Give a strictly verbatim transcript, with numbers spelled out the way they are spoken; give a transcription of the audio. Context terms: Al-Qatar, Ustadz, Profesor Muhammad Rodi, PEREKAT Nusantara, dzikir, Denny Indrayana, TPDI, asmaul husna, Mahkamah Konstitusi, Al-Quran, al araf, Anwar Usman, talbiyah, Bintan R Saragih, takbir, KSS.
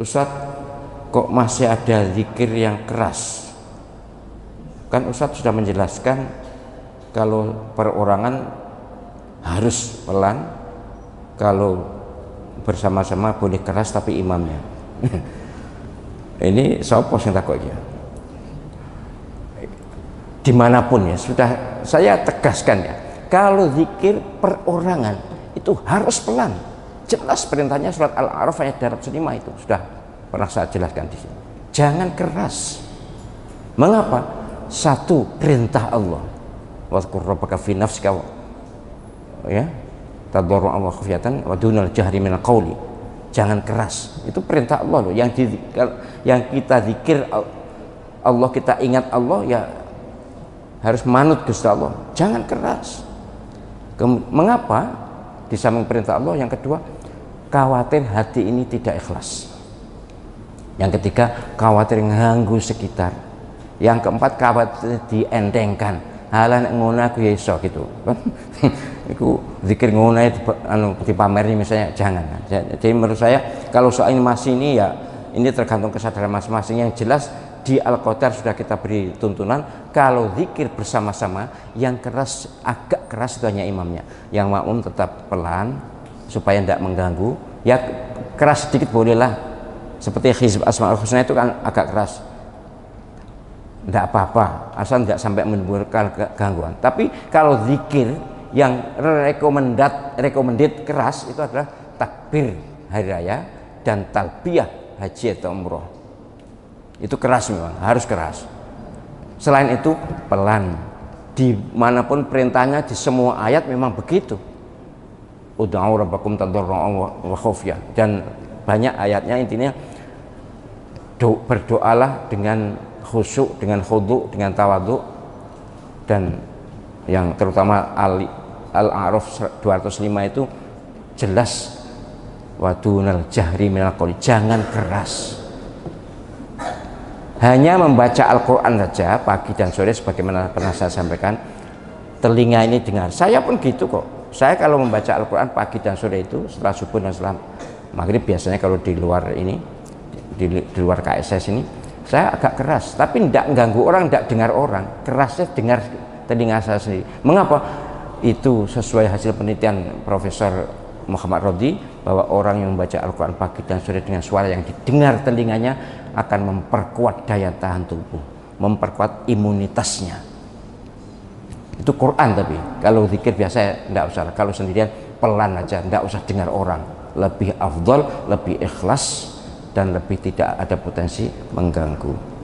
Ustadz, kok masih ada zikir yang keras? Kan Ustadz sudah menjelaskan kalau perorangan harus pelan, kalau bersama-sama boleh keras tapi imamnya. Ini sopos yang takutnya. Dimanapun ya, sudah saya tegaskan ya, kalau zikir perorangan itu harus pelan. Jelas perintahnya surat Al Araf ayat dua ratus lima itu sudah pernah saya jelaskan di sini. Jangan keras. Mengapa? Satu, perintah Allah. Wazkur rabbaka fi nafsika ya. Tadarru'an wa khufyatan wa dunal jahri minal qawli. Jangan keras. Itu perintah Allah loh. Yang di, yang kita zikir Allah, kita ingat Allah ya harus manut Gusti Allah. Jangan keras. Mengapa? Di samping perintah Allah, yang kedua khawatir hati ini tidak ikhlas. Yang ketiga, khawatir nganggu sekitar. Yang keempat, khawatir dientengkan. Halan ngono aku ya iso gitu. Iku zikir ngono anu dipamernya misalnya, jangan. Jadi menurut saya kalau soal ini masih ini ya ini tergantung kesadaran masing-masing. Yang jelas di Al-Qatar sudah kita beri tuntunan kalau zikir bersama-sama yang keras, agak keras itu hanya imamnya. Yang makmum tetap pelan supaya tidak mengganggu. Ya keras sedikit bolehlah, seperti hizb asmaul husna itu kan agak keras, tidak apa-apa asal tidak sampai menimbulkan gangguan. Tapi kalau zikir yang rekomendat rekomended keras itu adalah takbir hari raya dan talbiyah haji atau umroh. Itu keras memang, harus keras. Selain itu pelan, dimanapun perintahnya di semua ayat memang begitu. Ud'u rabbakum tadarru'an wa khufyah, dan banyak ayatnya. Intinya berdoalah dengan khusyuk, dengan khudu', dengan tawadhu', dan yang terutama Al A'raf dua ratus lima itu jelas wadunal jahri minal qawli, jangan keras. Hanya membaca Al-Quran saja pagi dan sore sebagaimana pernah saya sampaikan, telinga ini dengar. Saya pun gitu kok. Saya kalau membaca Al-Quran pagi dan sore itu setelah subuh dan setelah maghrib, biasanya kalau di luar ini di, di luar K S S ini saya agak keras, tapi tidak mengganggu orang, tidak dengar orang. Kerasnya dengar telinga saya sendiri. Mengapa? Itu sesuai hasil penelitian Profesor Muhammad Rodi bahwa orang yang membaca Al-Quran pagi dan sore dengan suara yang didengar telinganya akan memperkuat daya tahan tubuh, memperkuat imunitasnya. Itu Quran, tapi kalau zikir biasa tidak usah. Kalau sendirian pelan aja, tidak usah dengar orang. Lebih afdol, lebih ikhlas, dan lebih tidak ada potensi mengganggu.